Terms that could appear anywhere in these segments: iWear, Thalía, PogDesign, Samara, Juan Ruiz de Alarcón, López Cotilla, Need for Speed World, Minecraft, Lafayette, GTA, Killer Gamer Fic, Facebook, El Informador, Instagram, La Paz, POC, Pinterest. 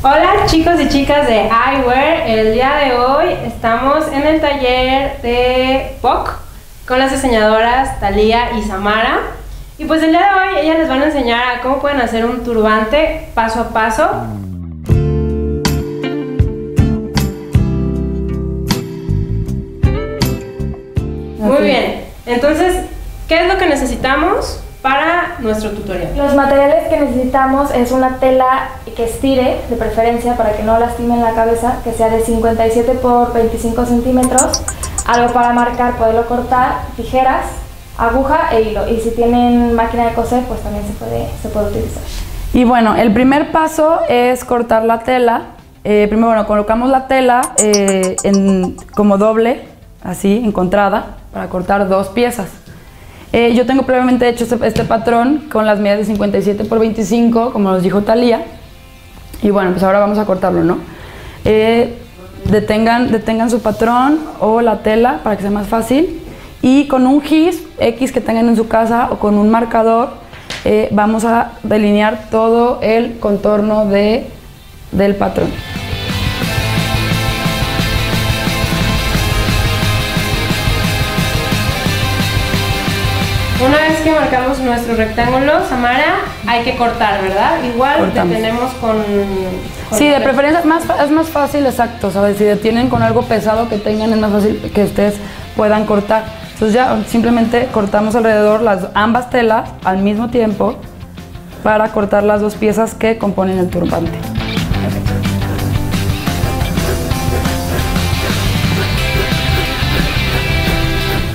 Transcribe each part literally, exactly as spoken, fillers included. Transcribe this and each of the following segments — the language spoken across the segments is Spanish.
Hola chicos y chicas de iWear, el día de hoy estamos en el taller de P O C con las diseñadoras Thalía y Samara. Y pues el día de hoy ellas les van a enseñar a cómo pueden hacer un turbante paso a paso. Okay. Muy bien, entonces, ¿qué es lo que necesitamos para nuestro tutorial? Los materiales que necesitamos es una tela que estire, de preferencia para que no lastimen la cabeza, que sea de cincuenta y siete por veinticinco centímetros, algo para marcar, poderlo cortar, tijeras, aguja e hilo. Y si tienen máquina de coser, pues también se puede, se puede utilizar. Y bueno, el primer paso es cortar la tela. Eh, primero, bueno, colocamos la tela eh, en, como doble, así, encontrada, para cortar dos piezas. Eh, yo tengo previamente hecho este, este patrón con las medidas de cincuenta y siete por veinticinco, como nos dijo Thalía. Y bueno, pues ahora vamos a cortarlo, ¿no? Eh, detengan, detengan su patrón o la tela para que sea más fácil. Y con un gis X que tengan en su casa o con un marcador, eh, vamos a delinear todo el contorno de, del patrón. Una vez que marcamos nuestro rectángulo, Samara, hay que cortar, ¿verdad? Igual cortamos. Detenemos con... con sí, de preferencia más, es más fácil, exacto, ¿sabes? Si detienen con algo pesado que tengan, es más fácil que ustedes puedan cortar. Entonces ya simplemente cortamos alrededor las ambas telas al mismo tiempo para cortar las dos piezas que componen el turbante.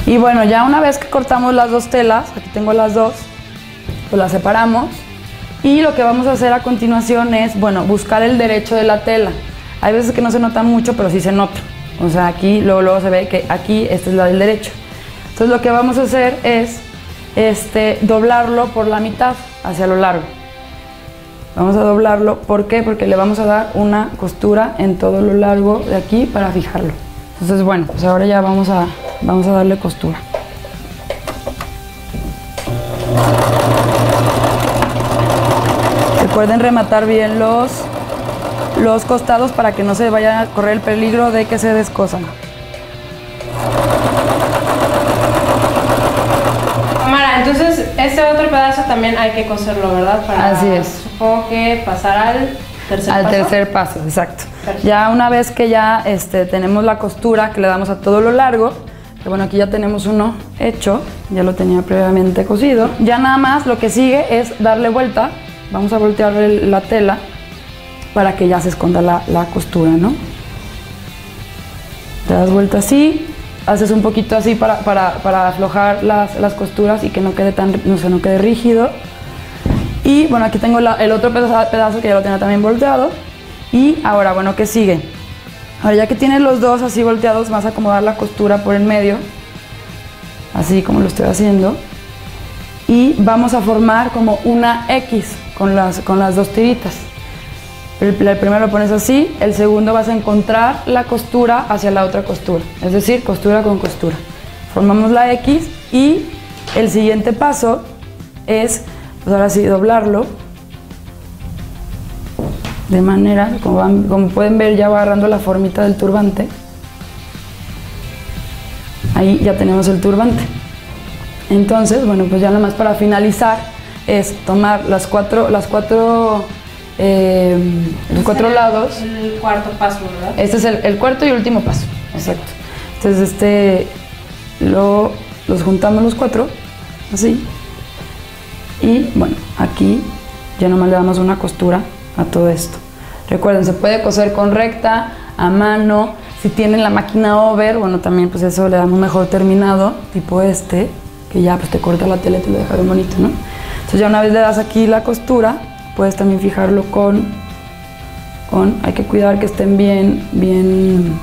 Y bueno, ya una vez que cortamos las dos telas, aquí tengo las dos, pues las separamos. Y lo que vamos a hacer a continuación es, bueno, buscar el derecho de la tela. Hay veces que no se nota mucho, pero sí se nota. O sea, aquí luego, luego se ve que aquí este es la del derecho. Entonces lo que vamos a hacer es este, doblarlo por la mitad hacia lo largo. Vamos a doblarlo, ¿por qué? Porque le vamos a dar una costura en todo lo largo de aquí para fijarlo. Entonces bueno, pues ahora ya vamos a... Vamos a darle costura. Recuerden rematar bien los, los costados para que no se vaya a correr el peligro de que se descosan. Mara, entonces este otro pedazo también hay que coserlo, ¿verdad? Para, así es. Supongo que pasar al tercer al paso. Al tercer paso, exacto. Perfecto. Ya una vez que ya este, tenemos la costura que le damos a todo lo largo, bueno, aquí ya tenemos uno hecho, ya lo tenía previamente cosido. Ya nada más lo que sigue es darle vuelta. Vamos a voltear la tela para que ya se esconda la, la costura, ¿no? Te das vuelta así, haces un poquito así para, para, para aflojar las, las costuras y que no quede tan, no, o sea, no quede rígido. Y bueno, aquí tengo la, el otro pedazo, pedazo que ya lo tenía también volteado. Y ahora, bueno, ¿qué sigue? Ahora ya que tienes los dos así volteados, vas a acomodar la costura por el medio, así como lo estoy haciendo, y vamos a formar como una X con las, con las dos tiritas. El, el primero lo pones así, el segundo vas a encontrar la costura hacia la otra costura, es decir, costura con costura. Formamos la X y el siguiente paso es, pues ahora sí, doblarlo. De manera, como, van, como pueden ver, ya va agarrando la formita del turbante. Ahí ya tenemos el turbante. Entonces, bueno, pues ya nada más para finalizar es tomar las cuatro, las cuatro, eh, los cuatro lados. El cuarto paso, ¿verdad? Este es el, el cuarto y último paso, exacto. Entonces, este, lo, los juntamos los cuatro, así. Y bueno, aquí ya nomás le damos una costura a todo esto. Recuerden, se puede coser con recta, a mano, si tienen la máquina over, bueno, también pues eso le da un mejor terminado, tipo este, que ya pues te corta la tela y te lo deja bien bonito, ¿no? Entonces ya una vez le das aquí la costura, puedes también fijarlo con, con hay que cuidar que estén bien, bien,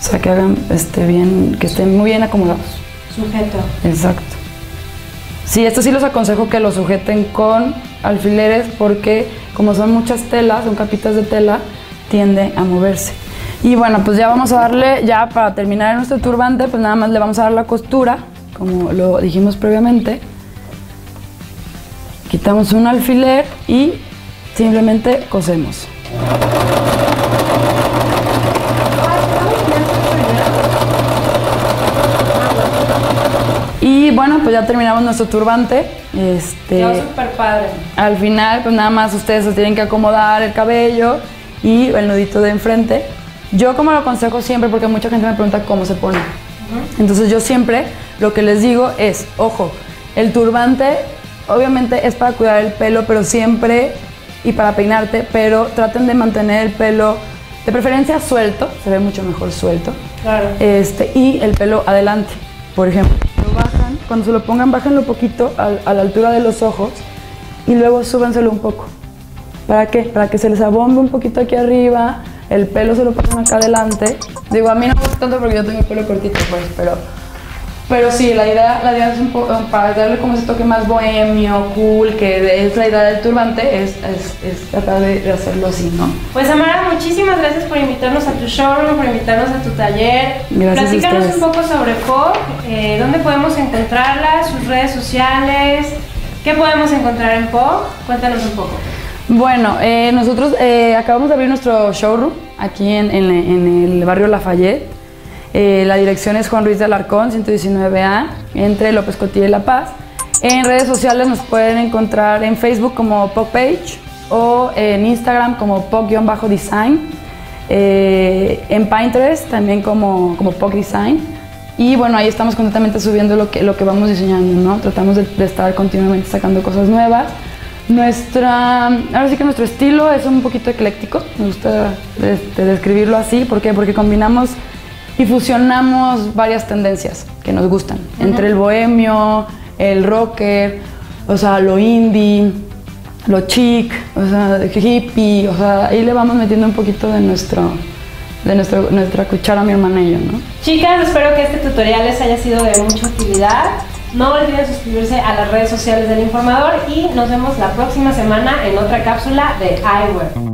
o sea, que hagan, este, bien, que estén muy bien acomodados. Sujeto. Exacto. Sí, esto sí los aconsejo que lo sujeten con alfileres porque como son muchas telas, son capitas de tela, tiende a moverse. Y bueno, pues ya vamos a darle, ya para terminar nuestro turbante, pues nada más le vamos a dar la costura, como lo dijimos previamente. Quitamos un alfiler y simplemente cosemos. Y bueno, pues ya terminamos nuestro turbante. Este, quedó súper padre. Al final, pues nada más ustedes se tienen que acomodar el cabello y el nudito de enfrente. Yo como lo aconsejo siempre, porque mucha gente me pregunta cómo se pone. Uh-huh. Entonces yo siempre lo que les digo es, ojo, el turbante obviamente es para cuidar el pelo, pero siempre, y para peinarte, pero traten de mantener el pelo de preferencia suelto, se ve mucho mejor suelto. Claro. Este, y el pelo adelante, por ejemplo. Lo bajan, cuando se lo pongan, bájenlo poquito a, a la altura de los ojos y luego súbenselo un poco. ¿Para qué? Para que se les abombe un poquito aquí arriba, el pelo se lo ponen acá adelante. Digo, a mí no me gusta tanto porque yo tengo el pelo cortito, pues, pero, pero sí, la idea, la idea es un poco, para darle como ese toque más bohemio, cool, que es la idea del turbante, es, es, es tratar de hacerlo así, ¿no? Pues, Samara, muchísimas gracias por invitarnos a tu showroom, por invitarnos a tu taller. Gracias. Platícanos un poco sobre P O C, eh, dónde podemos encontrarla, sus redes sociales, qué podemos encontrar en P O C, cuéntanos un poco. Bueno, eh, nosotros eh, acabamos de abrir nuestro showroom aquí en, en, en el barrio Lafayette. Eh, la dirección es Juan Ruiz de Alarcón, ciento diecinueve A, entre López Cotilla y La Paz. En redes sociales nos pueden encontrar en Facebook como P O C Page o en Instagram como P O C Design. Eh, en Pinterest también como, como PogDesign. Y bueno, ahí estamos constantemente subiendo lo que, lo que vamos diseñando, ¿no? Tratamos de, de estar continuamente sacando cosas nuevas. Nuestra, ahora sí que nuestro estilo es un poquito ecléctico, me gusta este, describirlo así. ¿Por qué? Porque combinamos y fusionamos varias tendencias que nos gustan, uh-huh. entre el bohemio, el rocker, o sea, lo indie, lo chic, o sea, hippie, o sea, ahí le vamos metiendo un poquito de nuestro, de nuestro, nuestra cuchara a mi hermana y yo, ¿no? Chicas, espero que este tutorial les haya sido de mucha utilidad. No olviden suscribirse a las redes sociales del Informador y nos vemos la próxima semana en otra cápsula de iWear.